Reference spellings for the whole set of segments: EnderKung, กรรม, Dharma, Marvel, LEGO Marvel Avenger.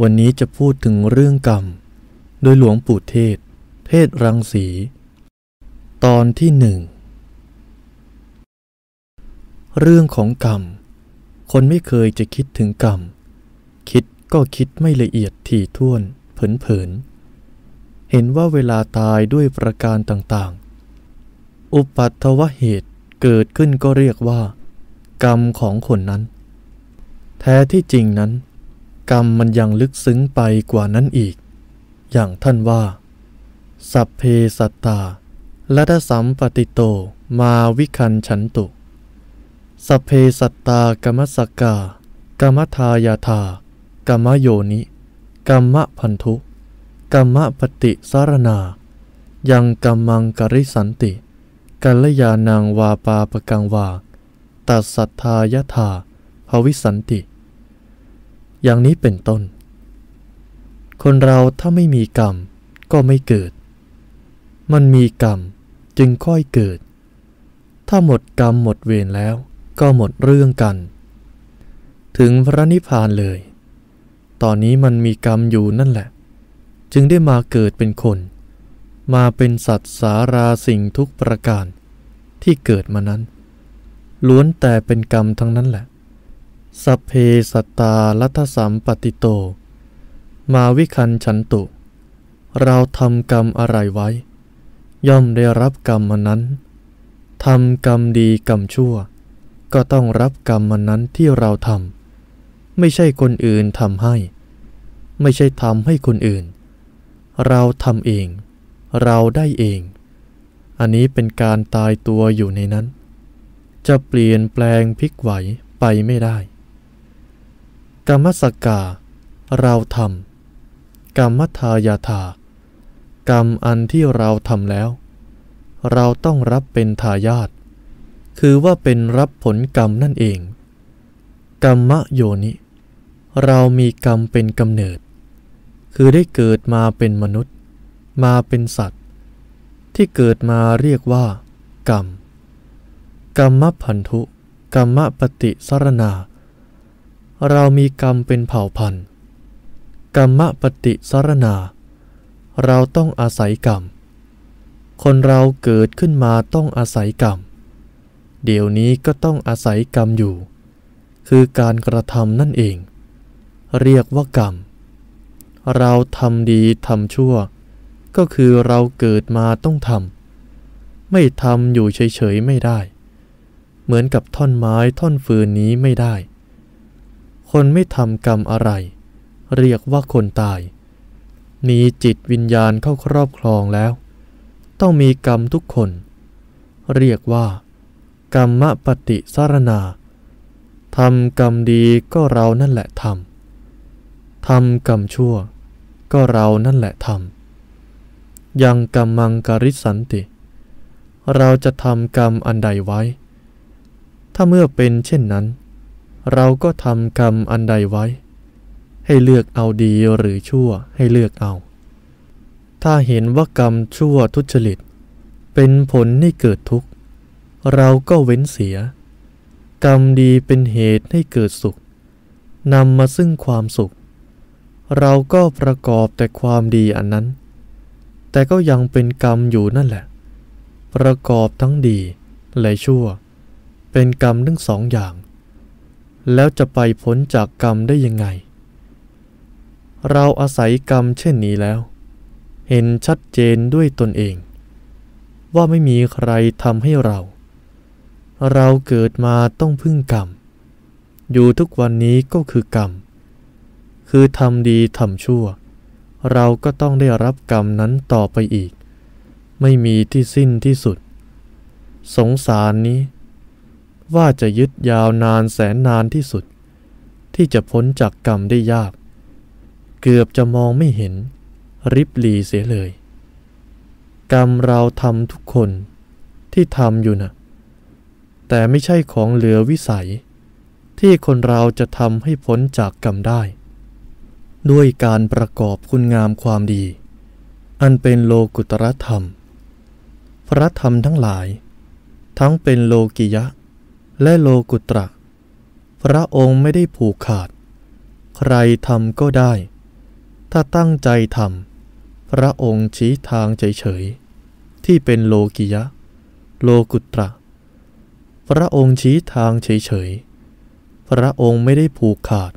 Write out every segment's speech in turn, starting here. วันนี้จะพูดถึงเรื่องกรรมโดยหลวงปู่เทศน์ เทศรังสีตอนที่หนึ่งเรื่องของกรรมคนไม่เคยจะคิดถึงกรรมคิดก็คิดไม่ละเอียดถี่ถ้วนเผินๆเห็นว่าเวลาตายด้วยประการต่างๆอุปัตถวเหตุเกิดขึ้นก็เรียกว่ากรรมของคนนั้นแท้ที่จริงนั้นกรรมมันยังลึกซึ้งไปกว่านั้นอีกอย่างท่านว่าสัพเพสัตตาลัทสัมปติโตมาวิคัญฉันตุสัพเพสัตตากรรมสักกากรรมทายาทากรรมโยนิกรรมพันธุกรรมปฏิสารนายังกัมมังกริสันติกัลยาณังวาปาปกังวาตัสสัทธายถาภวิสันติอย่างนี้เป็นต้นคนเราถ้าไม่มีกรรมก็ไม่เกิดมันมีกรรมจึงค่อยเกิดถ้าหมดกรรมหมดเวรแล้วก็หมดเรื่องกันถึงพระนิพพานเลยตอนนี้มันมีกรรมอยู่นั่นแหละจึงได้มาเกิดเป็นคนมาเป็นสัตว์สาราสิ่งทุกประการที่เกิดมานั้นล้วนแต่เป็นกรรมทั้งนั้นแหละสัพเพสัตตาลัทสัมปติโตมาวิคัญฉันตุเราทำกรรมอะไรไว้ย่อมได้รับกรรมนั้นทำกรรมดีกรรมชั่วก็ต้องรับกรรมนั้นที่เราทำไม่ใช่คนอื่นทำให้ไม่ใช่ทำให้คนอื่นเราทำเองเราได้เองอันนี้เป็นการตายตัวอยู่ในนั้นจะเปลี่ยนแปลงพลิกไหวไปไม่ได้กรรมสักกาเราทำกรรมทายาทากรรมอันที่เราทำแล้วเราต้องรับเป็นทายาทคือว่าเป็นรับผลกรรมนั่นเองกรรมโยนิเรามีกรรมเป็นกำเนิดคือได้เกิดมาเป็นมนุษย์มาเป็นสัตว์ที่เกิดมาเรียกว่ากรรมกรรมพันธุกรรมปฏิสารนาเรามีกรรมเป็นเผ่าพันธุ์กรรมปฏิสารนาเราต้องอาศัยกรรมคนเราเกิดขึ้นมาต้องอาศัยกรรมเดี๋ยวนี้ก็ต้องอาศัยกรรมอยู่คือการกระทำนั่นเองเรียกว่ากรรมเราทำดีทำชั่วก็คือเราเกิดมาต้องทำไม่ทำอยู่เฉยๆไม่ได้เหมือนกับท่อนไม้ท่อนฟืนนี้ไม่ได้คนไม่ทำกรรมอะไรเรียกว่าคนตายมีจิตวิญญาณเข้าครอบครองแล้วต้องมีกรรมทุกคนเรียกว่ากรรมปฏิสารนาทำกรรมดีก็เรานั่นแหละทำกรรมชั่วก็เรานั่นแหละทำยังกัมมังกริสันติเราจะทำกรรมอันใดไว้ถ้าเมื่อเป็นเช่นนั้นเราก็ทำกรรมอันใดไว้ให้เลือกเอาดีหรือชั่วให้เลือกเอาถ้าเห็นว่ากรรมชั่วทุจริตเป็นผลให้เกิดทุกข์เราก็เว้นเสียกรรมดีเป็นเหตุให้เกิดสุขนำมาซึ่งความสุขเราก็ประกอบแต่ความดีอันนั้นแต่ก็ยังเป็นกรรมอยู่นั่นแหละประกอบทั้งดีและชั่วเป็นกรรมทั้งสองอย่างแล้วจะไปพ้นจากกรรมได้ยังไงเราอาศัยกรรมเช่นนี้แล้วเห็นชัดเจนด้วยตนเองว่าไม่มีใครทำให้เราเกิดมาต้องพึ่งกรรมอยู่ทุกวันนี้ก็คือกรรมคือทำดีทำชั่วเราก็ต้องได้รับกรรมนั้นต่อไปอีกไม่มีที่สิ้นที่สุดสงสารนี้ว่าจะยึดยาวนานแสนนานที่สุดที่จะพ้นจากกรรมได้ยากเกือบจะมองไม่เห็นริบหลีเสียเลยกรรมเราทำทุกคนที่ทำอยู่นะแต่ไม่ใช่ของเหลือวิสัยที่คนเราจะทำให้พ้นจากกรรมได้ด้วยการประกอบคุณงามความดีอันเป็นโลกุตรธรรมพระธรรมทั้งหลายทั้งเป็นโลกิยะและโลกุตระพระองค์ไม่ได้ผูกขาดใครทำก็ได้ ถ้าตั้งใจทำพระองค์ชี้ทางเฉยๆที่เป็นโลกิยะโลกุตระพระองค์ชี้ทางเฉยๆพระองค์ไม่ได้ผูกขาด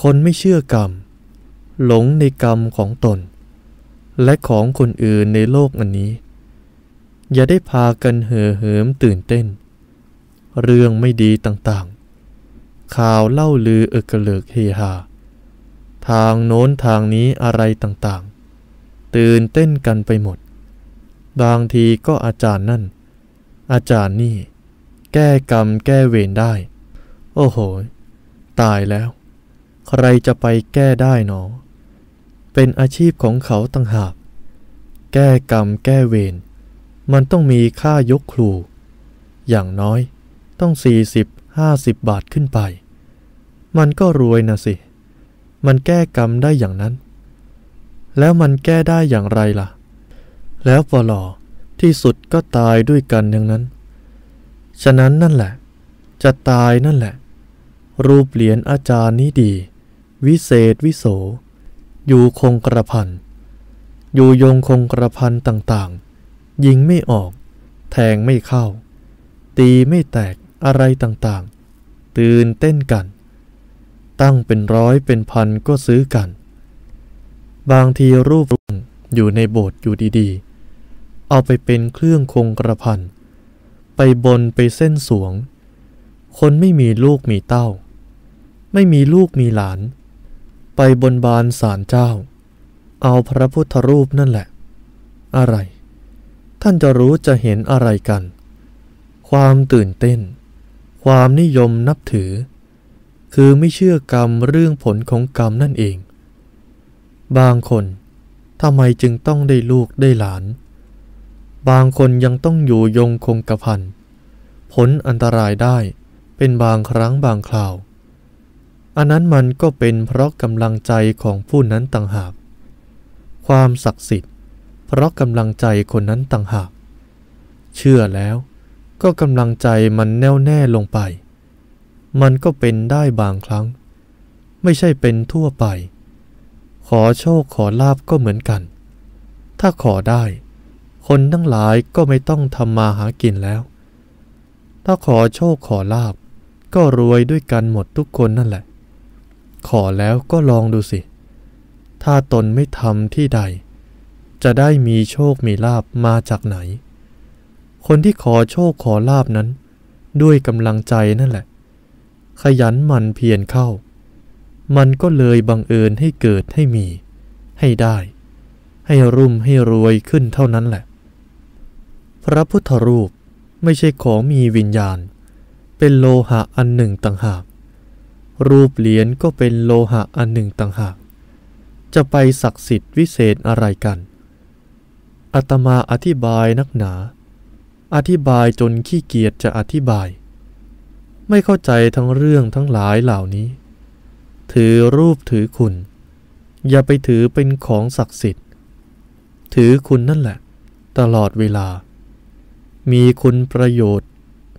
คนไม่เชื่อกรรมหลงในกรรมของตนและของคนอื่นในโลกอันนี้อย่าได้พากันเห่อเหิมตื่นเต้นเรื่องไม่ดีต่างๆข่าวเล่าลือเอกเลิกเฮฮาทางโน้นทางนี้อะไรต่างๆตื่นเต้นกันไปหมดบางทีก็อาจารย์นั่นอาจารย์นี่แก้กรรมแก้เวรได้โอ้โหตายแล้วใครจะไปแก้ได้หนอเป็นอาชีพของเขาต่างหากแก้กรรมแก้เวรมันต้องมีค่ายกครูอย่างน้อยต้อง40-50 บาทขึ้นไปมันก็รวยนะสิมันแก้กรรมได้อย่างนั้นแล้วมันแก้ได้อย่างไรล่ะแล้วปลอที่สุดก็ตายด้วยกันอย่างนั้นฉะนั้นนั่นแหละจะตายนั่นแหละรูปเหรียญอาจารย์นี้ดีวิเศษวิโสอยู่คงกระพันอยู่ยงคงกระพันต่างๆยิงไม่ออกแทงไม่เข้าตีไม่แตกอะไรต่างๆตื่นเต้นกันตั้งเป็นร้อยเป็นพันก็ซื้อกันบางทีรูปอยู่ในโบสถ์อยู่ดีๆเอาไปเป็นเครื่องคงกระพันไปบนไปเส้นสวงคนไม่มีลูกมีเต้าไม่มีลูกมีหลานไปบนบานศาลเจ้าเอาพระพุทธรูปนั่นแหละอะไรท่านจะรู้จะเห็นอะไรกันความตื่นเต้นความนิยมนับถือคือไม่เชื่อกรรมเรื่องผลของกรรมนั่นเองบางคนทำไมจึงต้องได้ลูกได้หลานบางคนยังต้องอยู่ยงคงกระพันผลอันตรายได้เป็นบางครั้งบางคราวอันนั้นมันก็เป็นเพราะกำลังใจของผู้นั้นต่างหากความศักดิ์สิทธิ์เพราะกำลังใจคนนั้นต่างหากเชื่อแล้วก็กำลังใจมันแน่วแน่ลงไปมันก็เป็นได้บางครั้งไม่ใช่เป็นทั่วไปขอโชคขอลาภก็เหมือนกันถ้าขอได้คนทั้งหลายก็ไม่ต้องทำมาหากินแล้วถ้าขอโชคขอลาภก็รวยด้วยกันหมดทุกคนนั่นแหละขอแล้วก็ลองดูสิถ้าตนไม่ทำที่ใดจะได้มีโชคมีลาภมาจากไหนคนที่ขอโชคขอลาภนั้นด้วยกำลังใจนั่นแหละขยันหมั่นเพียรเข้ามันก็เลยบังเอิญให้เกิดให้มีให้ได้ให้รุ่มให้รวยขึ้นเท่านั้นแหละพระพุทธรูปไม่ใช่ของมีวิญญาณเป็นโลหะอันหนึ่งต่างหากรูปเหรียญก็เป็นโลหะอันหนึ่งต่างหากจะไปศักดิ์สิทธิ์วิเศษอะไรกันอาตมาอธิบายนักหนาอธิบายจนขี้เกียจจะอธิบายไม่เข้าใจทั้งเรื่องทั้งหลายเหล่านี้ถือรูปถือคุณอย่าไปถือเป็นของศักดิ์สิทธิ์ถือคุณนั่นแหละตลอดเวลามีคุณประโยชน์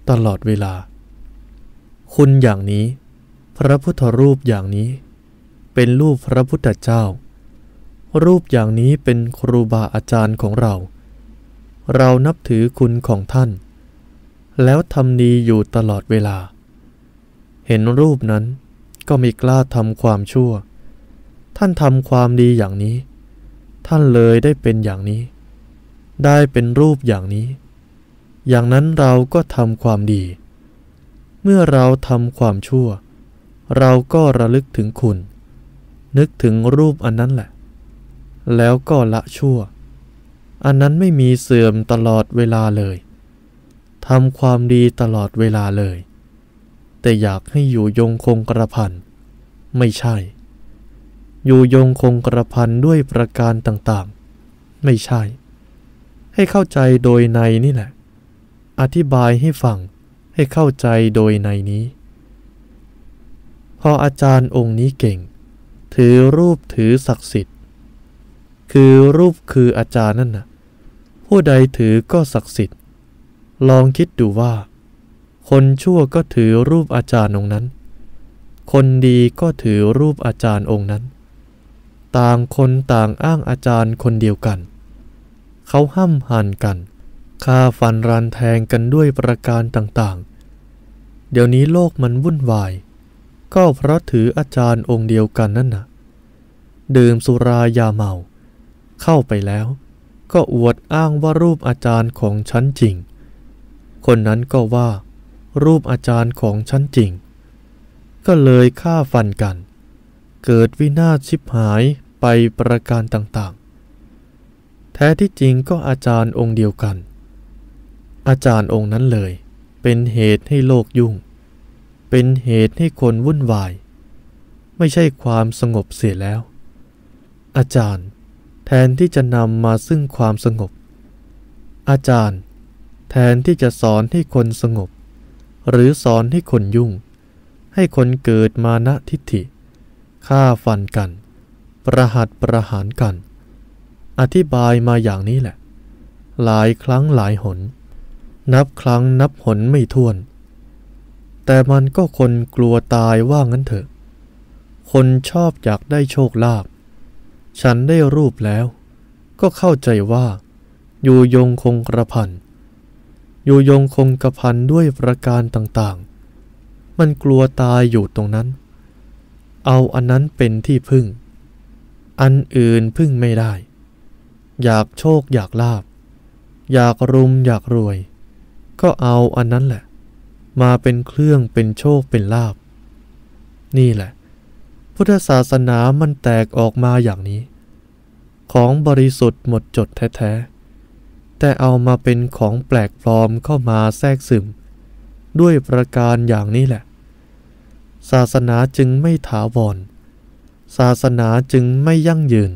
ตลอดเวลาคุณอย่างนี้พระพุทธรูปอย่างนี้เป็นรูปพระพุทธเจ้ารูปอย่างนี้เป็นครูบาอาจารย์ของเราเรานับถือคุณของท่านแล้วทำดีอยู่ตลอดเวลาเห็นรูปนั้นก็ไม่กล้าทำความชั่วท่านทำความดีอย่างนี้ท่านเลยได้เป็นอย่างนี้ได้เป็นรูปอย่างนี้อย่างนั้นเราก็ทำความดีเมื่อเราทำความชั่วเราก็ระลึกถึงคุณนึกถึงรูปอันนั้นแหละแล้วก็ละชั่วอันนั้นไม่มีเสื่อมตลอดเวลาเลยทำความดีตลอดเวลาเลยแต่อยากให้อยู่ยงคงกระพันไม่ใช่อยู่ยงคงกระพันด้วยประการต่างๆไม่ใช่ให้เข้าใจโดยในนี่แหละอธิบายให้ฟังให้เข้าใจโดยในนี้พออาจารย์องค์นี้เก่งถือรูปถือศักดิ์สิทธิ์คือรูปคืออาจารย์นั่นน่ะผู้ใดถือก็ศักดิ์สิทธิ์ลองคิดดูว่าคนชั่วก็ถือรูปอาจารย์องค์นั้นคนดีก็ถือรูปอาจารย์องค์นั้น ต่างคนต่างอ้างอาจารย์คนเดียวกันเขาห้ำหั่นกันฆ่าฟันรันแทงกันด้วยประการต่างๆเดี๋ยวนี้โลกมันวุ่นวายก็เพราะถืออาจารย์องค์เดียวกันนั่นน่ะดื่มสุรายาเมาเข้าไปแล้วก็อวดอ้างว่ารูปอาจารย์ของฉันจริงคนนั้นก็ว่ารูปอาจารย์ของฉันจริงก็เลยฆ่าฟันกันเกิดวินาศชิบหายไปประการต่างๆแท้ที่จริงก็อาจารย์องค์เดียวกันอาจารย์องค์นั้นเลยเป็นเหตุให้โลกยุ่งเป็นเหตุให้คนวุ่นวายไม่ใช่ความสงบเสียแล้วอาจารย์แทนที่จะนำมาซึ่งความสงบอาจารย์แทนที่จะสอนให้คนสงบหรือสอนให้คนยุ่งให้คนเกิดมานะทิฏฐิฆ่าฟันกันประหัตประหารกันอธิบายมาอย่างนี้แหละหลายครั้งหลายหนนับครั้งนับหนไม่ถ้วนแต่มันก็คนกลัวตายว่างั้นเถอะคนชอบอยากได้โชคลาภฉันได้รูปแล้วก็เข้าใจว่าอยู่ยงคงกระพันอยู่ยงคงกระพันด้วยประการต่างๆมันกลัวตายอยู่ตรงนั้นเอาอันนั้นเป็นที่พึ่งอันอื่นพึ่งไม่ได้อยากโชคอยากลาภอยากรุมอยากรวยก็เอาอันนั้นแหละมาเป็นเครื่องเป็นโชคเป็นลาภนี่แหละพุทธศาสนามันแตกออกมาอย่างนี้ของบริสุทธิ์หมดจดแท้ๆแต่เอามาเป็นของแปลกปลอมเข้ามาแทรกซึมด้วยประการอย่างนี้แหละศาสนาจึงไม่ถาวรศาสนาจึงไม่ยั่งยืน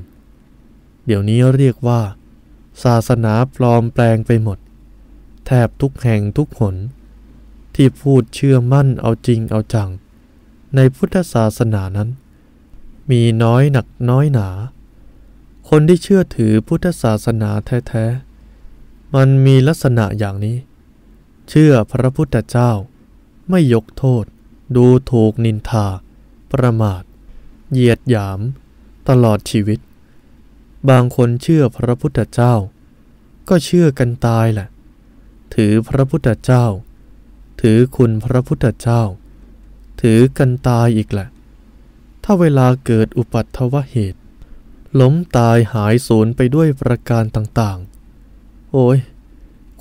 เดี๋ยวนี้เรียกว่าศาสนาปลอมแปลงไปหมดแทบทุกแห่งทุกหนที่พูดเชื่อมั่นเอาจริงเอาจังในพุทธศาสนานั้นมีน้อยหนักน้อยหนาคนที่เชื่อถือพุทธศาสนาแท้ๆมันมีลักษณะอย่างนี้เชื่อพระพุทธเจ้าไม่ยกโทษดูถูกนินทาประมาทเหยียดหยามตลอดชีวิตบางคนเชื่อพระพุทธเจ้าก็เชื่อกันตายแหละถือพระพุทธเจ้าถือคุณพระพุทธเจ้าถือกันตายอีกแหละถ้าเวลาเกิดอุปัตถวเหตุล้มตายหายสูญไปด้วยประการต่างๆโอ้ย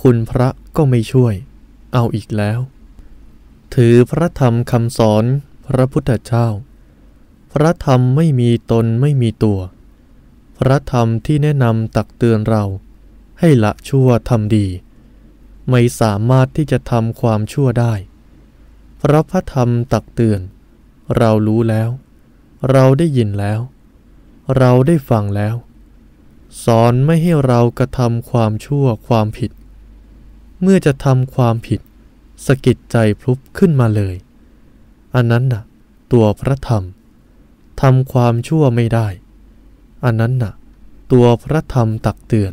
คุณพระก็ไม่ช่วยเอาอีกแล้วถือพระธรรมคำสอนพระพุทธเจ้าพระธรรมไม่มีตนไม่มีตัวพระธรรมที่แนะนำตักเตือนเราให้ละชั่วทำดีไม่สามารถที่จะทำความชั่วได้เพราะพระธรรมตักเตือนเรารู้แล้วเราได้ยินแล้วเราได้ฟังแล้วสอนไม่ให้เรากระทำความชั่วความผิดเมื่อจะทำความผิดสะกิดใจพลุบขึ้นมาเลยอันนั้นน่ะตัวพระธรรมทำความชั่วไม่ได้อันนั้นน่ะตัวพระธรรมตักเตือน